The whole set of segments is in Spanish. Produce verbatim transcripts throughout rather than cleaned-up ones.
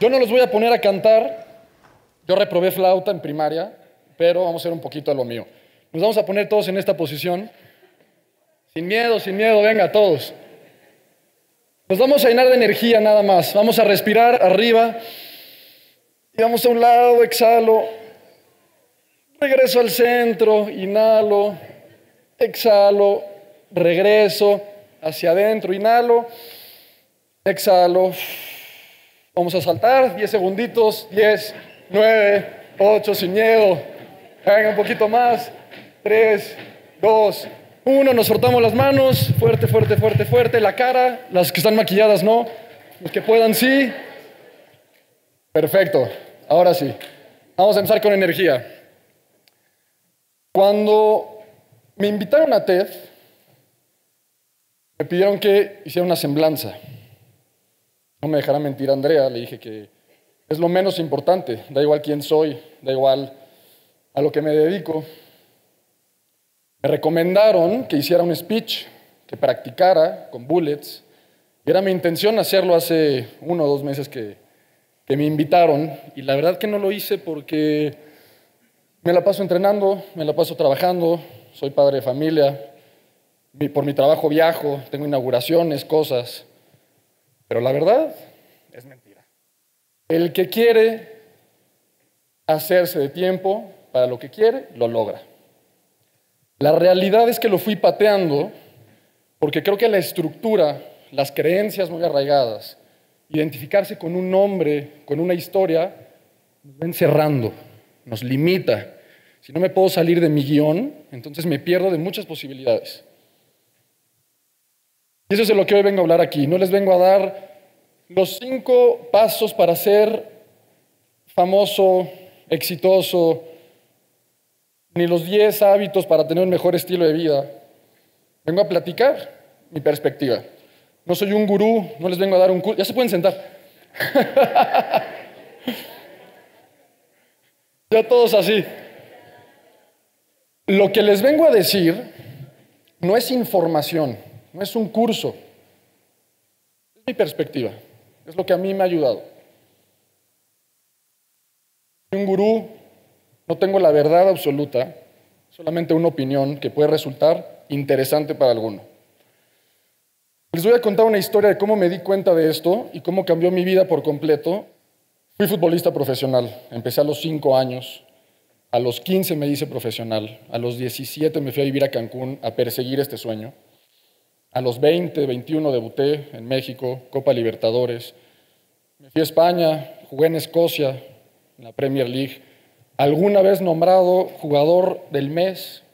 Yo no los voy a poner a cantar. Yo reprobé flauta en primaria, pero vamos a hacer un poquito a lo mío. Nos vamos a poner todos en esta posición. Sin miedo, sin miedo, venga, todos. Nos vamos a llenar de energía nada más. Vamos a respirar arriba. Y vamos a un lado, exhalo. Regreso al centro, inhalo. Exhalo, regreso hacia adentro, inhalo. Exhalo. Vamos a saltar, diez segunditos, diez, nueve, ocho, sin miedo. Venga, un poquito más. tres, dos, uno, nos frotamos las manos, fuerte, fuerte, fuerte, fuerte, la cara, las que están maquilladas no, los que puedan sí. Perfecto, ahora sí, vamos a empezar con energía. Cuando me invitaron a TED, me pidieron que hiciera una semblanza. No me dejará mentir Andrea, le dije que es lo menos importante, da igual quién soy, da igual a lo que me dedico. Me recomendaron que hiciera un speech, que practicara con bullets. Y era mi intención hacerlo hace uno o dos meses que, que me invitaron. Y la verdad que no lo hice porque me la paso entrenando, me la paso trabajando, soy padre de familia, por mi trabajo viajo, tengo inauguraciones, cosas. Pero la verdad es mentira. El que quiere hacerse de tiempo para lo que quiere, lo logra. La realidad es que lo fui pateando porque creo que la estructura, las creencias muy arraigadas, identificarse con un nombre, con una historia, nos va encerrando, nos limita. Si no me puedo salir de mi guión, entonces me pierdo de muchas posibilidades. Y eso es de lo que hoy vengo a hablar aquí. No les vengo a dar los cinco pasos para ser famoso, exitoso, ni los diez hábitos para tener un mejor estilo de vida. Vengo a platicar mi perspectiva. No soy un gurú, no les vengo a dar un curso. Ya se pueden sentar. Ya todos así. Lo que les vengo a decir no es información, no es un curso. Es mi perspectiva. Es lo que a mí me ha ayudado. Soy un gurú. No tengo la verdad absoluta, solamente una opinión que puede resultar interesante para alguno. Les voy a contar una historia de cómo me di cuenta de esto y cómo cambió mi vida por completo. Fui futbolista profesional, empecé a los cinco años, a los quince me hice profesional, a los diecisiete me fui a vivir a Cancún a perseguir este sueño, a los veinte, veintiuno debuté en México, Copa Libertadores, me fui a España, jugué en Escocia, en la Premier League, alguna vez nombrado jugador del mes,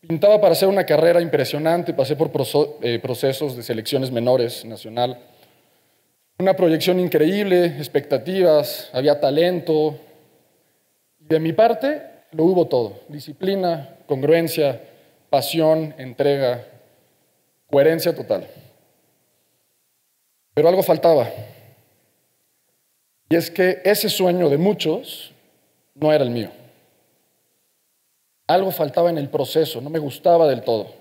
pintaba para hacer una carrera impresionante, pasé por procesos de selecciones menores, nacional, una proyección increíble, expectativas, había talento, y de mi parte lo hubo todo, disciplina, congruencia, pasión, entrega, coherencia total. Pero algo faltaba, y es que ese sueño de muchos no era el mío. Algo faltaba en el proceso, no me gustaba del todo.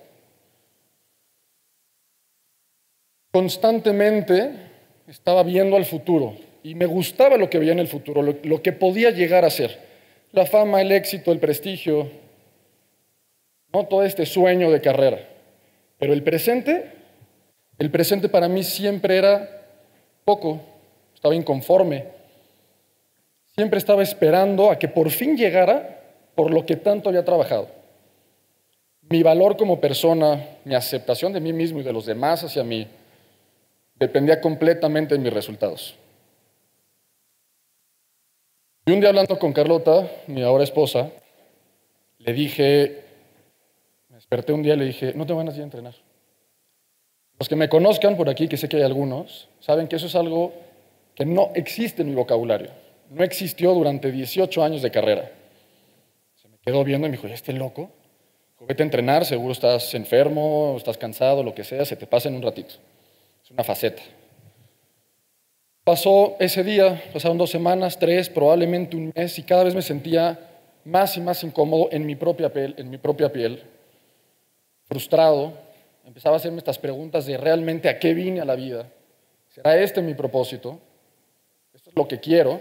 Constantemente estaba viendo al futuro y me gustaba lo que veía en el futuro, lo, lo que podía llegar a ser. La fama, el éxito, el prestigio, no todo este sueño de carrera. Pero el presente, el presente para mí siempre era poco, estaba inconforme. Siempre estaba esperando a que por fin llegara por lo que tanto había trabajado. Mi valor como persona, mi aceptación de mí mismo y de los demás hacia mí, dependía completamente de mis resultados. Y un día hablando con Carlota, mi ahora esposa, le dije, me desperté un día y le dije, no te van a ir a entrenar. Los que me conozcan por aquí, que sé que hay algunos, saben que eso es algo que no existe en mi vocabulario. No existió durante dieciocho años de carrera. Se me quedó viendo y me dijo, ¿ya este loco? Vete a entrenar, seguro estás enfermo, estás cansado, lo que sea, se te pasa en un ratito. Es una faceta. Pasó ese día, pasaron dos semanas, tres, probablemente un mes, y cada vez me sentía más y más incómodo en mi propia piel, en mi propia piel, frustrado. Empezaba a hacerme estas preguntas de realmente a qué vine a la vida. ¿Será este mi propósito? esto es lo que quiero.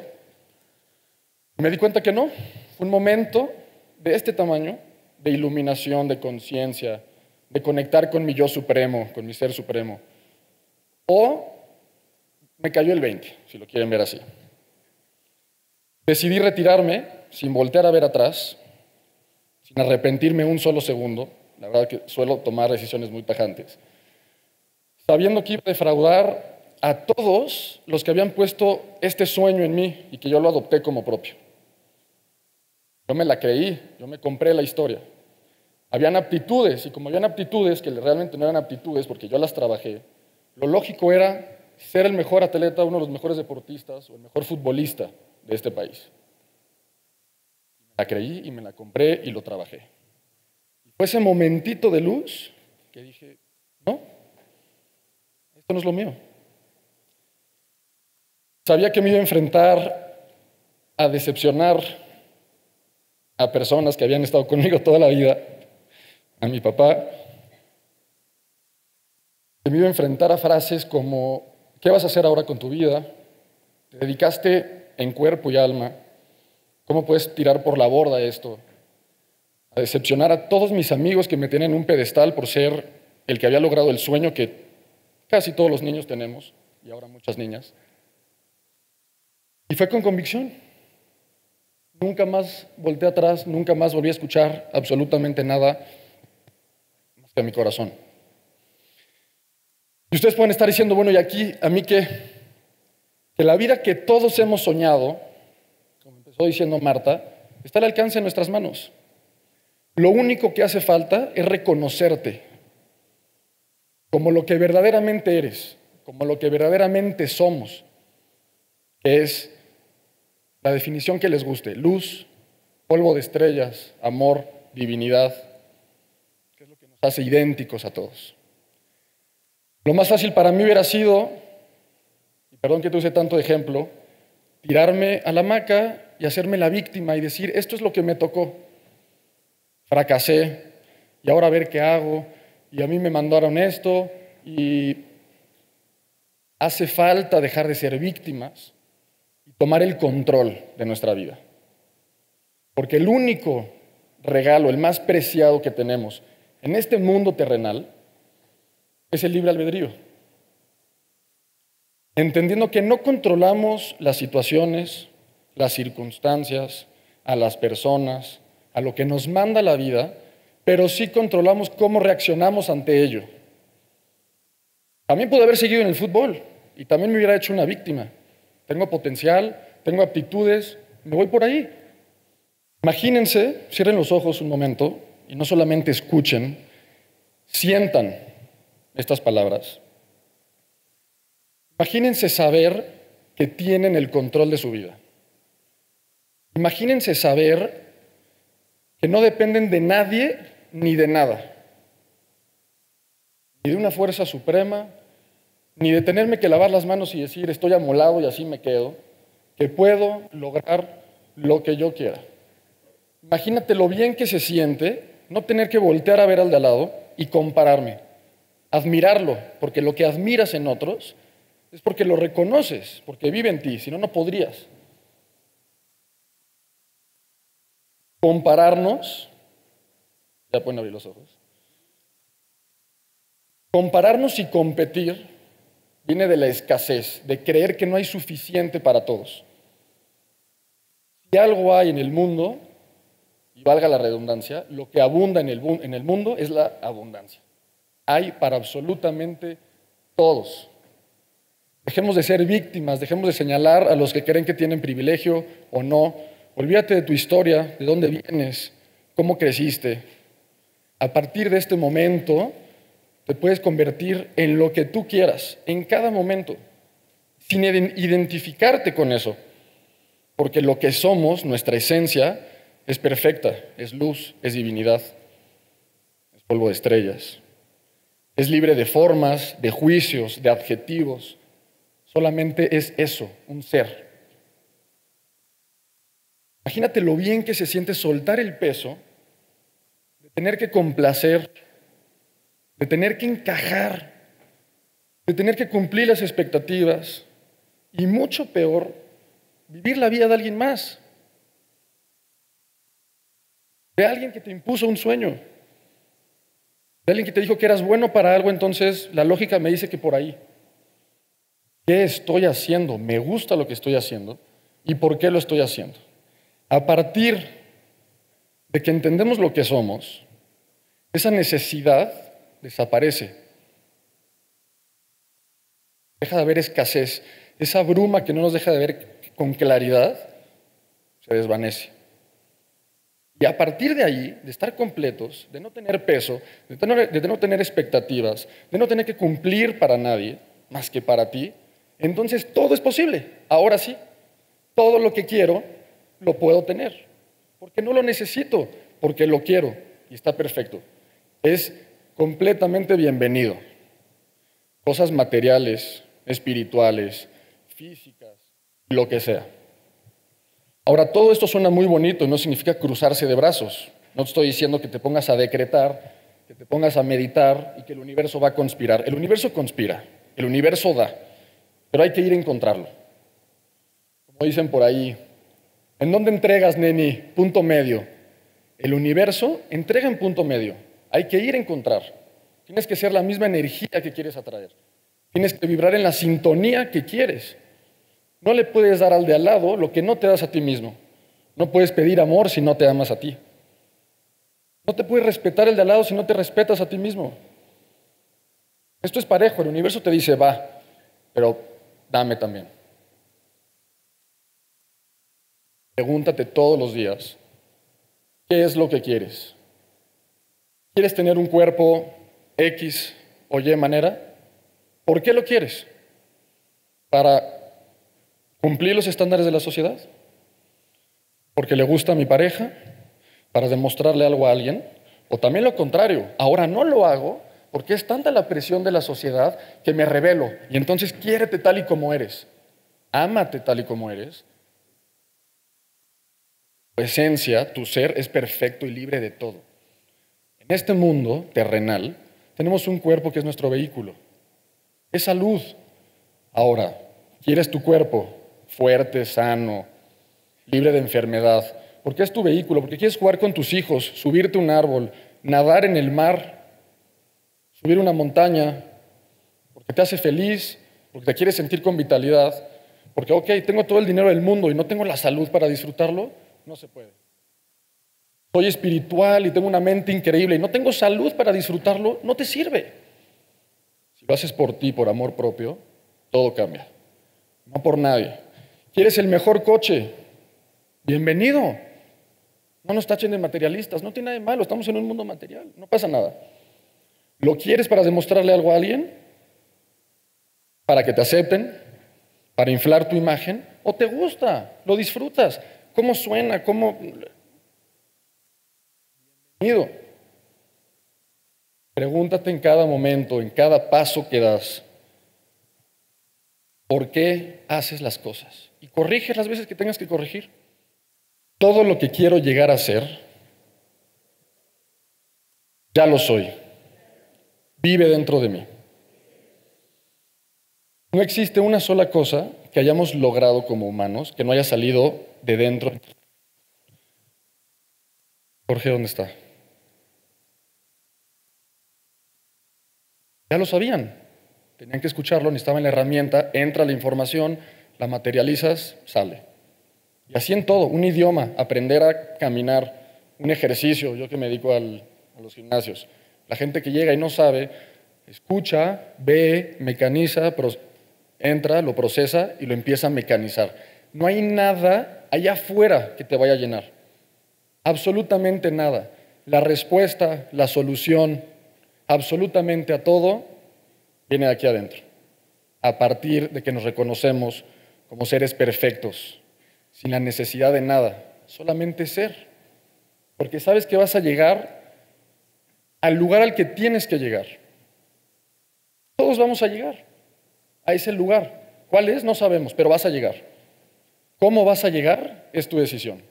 Y me di cuenta que no. Fue un momento de este tamaño, de iluminación, de conciencia, de conectar con mi yo supremo, con mi ser supremo. O me cayó el veinte, si lo quieren ver así. Decidí retirarme sin voltear a ver atrás, sin arrepentirme un solo segundo. La verdad que suelo tomar decisiones muy tajantes. Sabiendo que iba a defraudar a todos los que habían puesto este sueño en mí y que yo lo adopté como propio. Yo me la creí, yo me compré la historia. Habían aptitudes, y como habían aptitudes que realmente no eran aptitudes porque yo las trabajé, lo lógico era ser el mejor atleta, uno de los mejores deportistas o el mejor futbolista de este país. Me la creí y me la compré y lo trabajé. Y fue ese momentito de luz que dije, no, esto no es lo mío. Sabía que me iba a enfrentar a decepcionar a personas que habían estado conmigo toda la vida, a mi papá. Me iba a enfrentar a frases como, ¿qué vas a hacer ahora con tu vida? Te dedicaste en cuerpo y alma. ¿Cómo puedes tirar por la borda esto? A decepcionar a todos mis amigos que me tenían en un pedestal por ser el que había logrado el sueño que casi todos los niños tenemos, y ahora muchas niñas. Y fue con convicción. Nunca más volteé atrás, nunca más volví a escuchar absolutamente nada más que a mi corazón. Y ustedes pueden estar diciendo, bueno, y aquí, a mí qué, que la vida que todos hemos soñado, como empezó diciendo Marta, está al alcance de nuestras manos. Lo único que hace falta es reconocerte como lo que verdaderamente eres, como lo que verdaderamente somos, que es la definición que les guste, luz, polvo de estrellas, amor, divinidad, que es lo que nos hace idénticos a todos. Lo más fácil para mí hubiera sido, y perdón que te use tanto de ejemplo, tirarme a la hamaca y hacerme la víctima y decir, esto es lo que me tocó. Fracasé, y ahora a ver qué hago, y a mí me mandaron esto, y hace falta dejar de ser víctimas y tomar el control de nuestra vida. Porque el único regalo, el más preciado que tenemos en este mundo terrenal, es el libre albedrío. Entendiendo que no controlamos las situaciones, las circunstancias, a las personas, a lo que nos manda la vida, pero sí controlamos cómo reaccionamos ante ello. También pude haber seguido en el fútbol y también me hubiera hecho una víctima. Tengo potencial, tengo aptitudes, me voy por ahí. Imagínense, cierren los ojos un momento y no solamente escuchen, sientan estas palabras. Imagínense saber que tienen el control de su vida. Imagínense saber que no dependen de nadie ni de nada. Ni de una fuerza suprema, ni de tenerme que lavar las manos y decir estoy amolado y así me quedo, que puedo lograr lo que yo quiera. Imagínate lo bien que se siente no tener que voltear a ver al de al lado y compararme. Admirarlo, porque lo que admiras en otros es porque lo reconoces, porque vive en ti, si no, no podrías. Compararnos, ya pueden abrir los ojos. Compararnos y competir viene de la escasez, de creer que no hay suficiente para todos. Si algo hay en el mundo, y valga la redundancia, lo que abunda en el, en el mundo es la abundancia. Hay para absolutamente todos. Dejemos de ser víctimas, dejemos de señalar a los que creen que tienen privilegio o no. Olvídate de tu historia, de dónde vienes, cómo creciste. A partir de este momento, te puedes convertir en lo que tú quieras, en cada momento, sin identificarte con eso. Porque lo que somos, nuestra esencia, es perfecta, es luz, es divinidad, es polvo de estrellas. Es libre de formas, de juicios, de adjetivos. Solamente es eso, un ser. Imagínate lo bien que se siente soltar el peso, de tener que complacer, de tener que encajar, de tener que cumplir las expectativas. Y mucho peor, vivir la vida de alguien más, de alguien que te impuso un sueño, de alguien que te dijo que eras bueno para algo. Entonces la lógica me dice que por ahí. ¿Qué estoy haciendo? ¿Me gusta lo que estoy haciendo? ¿Y por qué lo estoy haciendo? A partir de que entendemos lo que somos, esa necesidad desaparece. Deja de haber escasez. Esa bruma que no nos deja de ver con claridad se desvanece. Y a partir de ahí, de estar completos, de no tener peso, de, tener, de no tener expectativas, de no tener que cumplir para nadie más que para ti, entonces todo es posible. Ahora sí, todo lo que quiero lo puedo tener, porque no lo necesito, porque lo quiero y está perfecto. Es completamente bienvenido. Cosas materiales, espirituales, físicas, lo que sea. Ahora, todo esto suena muy bonito y no significa cruzarse de brazos. No te estoy diciendo que te pongas a decretar, que te pongas a meditar y que el universo va a conspirar. El universo conspira. El universo da, pero hay que ir a encontrarlo. Como dicen por ahí, ¿en dónde entregas, neni? Punto medio. El universo entrega en punto medio. Hay que ir a encontrar. Tienes que ser la misma energía que quieres atraer. Tienes que vibrar en la sintonía que quieres. No le puedes dar al de al lado lo que no te das a ti mismo. No puedes pedir amor si no te amas a ti. No te puedes respetar el de al lado si no te respetas a ti mismo. Esto es parejo, el universo te dice, va, pero dame también. Pregúntate todos los días, ¿qué es lo que quieres? ¿Quieres tener un cuerpo X o Y manera? ¿Por qué lo quieres? ¿Para cumplir los estándares de la sociedad? ¿Porque le gusta a mi pareja? ¿Para demostrarle algo a alguien? O también lo contrario, ahora no lo hago porque es tanta la presión de la sociedad que me rebelo. Y entonces quiérete tal y como eres. Ámate tal y como eres. Tu esencia, tu ser, es perfecto y libre de todo. En este mundo terrenal tenemos un cuerpo que es nuestro vehículo. Es salud. Ahora, quieres tu cuerpo fuerte, sano, libre de enfermedad, porque es tu vehículo, porque quieres jugar con tus hijos, subirte a un árbol, nadar en el mar, subir una montaña, porque te hace feliz, porque te quieres sentir con vitalidad, porque, ok, tengo todo el dinero del mundo y no tengo la salud para disfrutarlo, no se puede. Soy espiritual y tengo una mente increíble y no tengo salud para disfrutarlo, no te sirve. Si lo haces por ti, por amor propio, todo cambia, no por nadie. ¿Quieres el mejor coche? Bienvenido. No nos tachen de materialistas, no tiene nada de malo, estamos en un mundo material, no pasa nada. ¿Lo quieres para demostrarle algo a alguien? ¿Para que te acepten? ¿Para inflar tu imagen? ¿O te gusta? ¿Lo disfrutas? ¿Cómo suena? ¿Cómo...? Bienvenido. Pregúntate en cada momento, en cada paso que das, ¿por qué haces las cosas? Y corriges las veces que tengas que corregir. Todo lo que quiero llegar a ser, ya lo soy. Vive dentro de mí. No existe una sola cosa que hayamos logrado como humanos que no haya salido de dentro. Jorge, ¿dónde está? Ya lo sabían. Tenían que escucharlo, necesitaban la herramienta, entra la información, la materializas, sale. Y así en todo, un idioma, aprender a caminar, un ejercicio, yo que me dedico al, a los gimnasios. La gente que llega y no sabe, escucha, ve, mecaniza, entra, lo procesa y lo empieza a mecanizar. No hay nada allá afuera que te vaya a llenar. Absolutamente nada. La respuesta, la solución, absolutamente a todo, viene de aquí adentro. A partir de que nos reconocemos como seres perfectos, sin la necesidad de nada, solamente ser. Porque sabes que vas a llegar al lugar al que tienes que llegar. Todos vamos a llegar a ese lugar. ¿Cuál es? No sabemos, pero vas a llegar. ¿Cómo vas a llegar? Es tu decisión.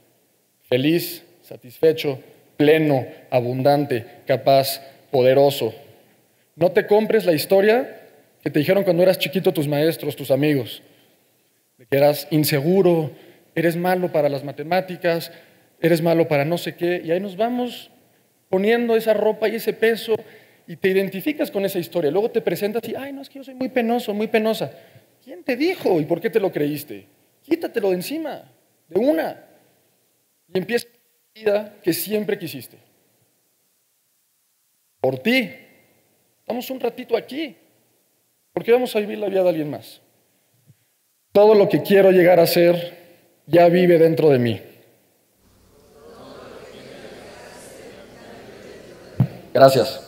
Feliz, satisfecho, pleno, abundante, capaz, poderoso. No te compres la historia que te dijeron cuando eras chiquito tus maestros, tus amigos, de que eras inseguro, eres malo para las matemáticas, eres malo para no sé qué, y ahí nos vamos poniendo esa ropa y ese peso y te identificas con esa historia. Luego te presentas y, ay, no, es que yo soy muy penoso, muy penosa. ¿Quién te dijo y por qué te lo creíste? Quítatelo de encima, de una, y empieza la vida que siempre quisiste. Por ti. Vamos un ratito aquí, porque vamos a vivir la vida de alguien más. Todo lo que quiero llegar a ser ya vive dentro de mí. Gracias.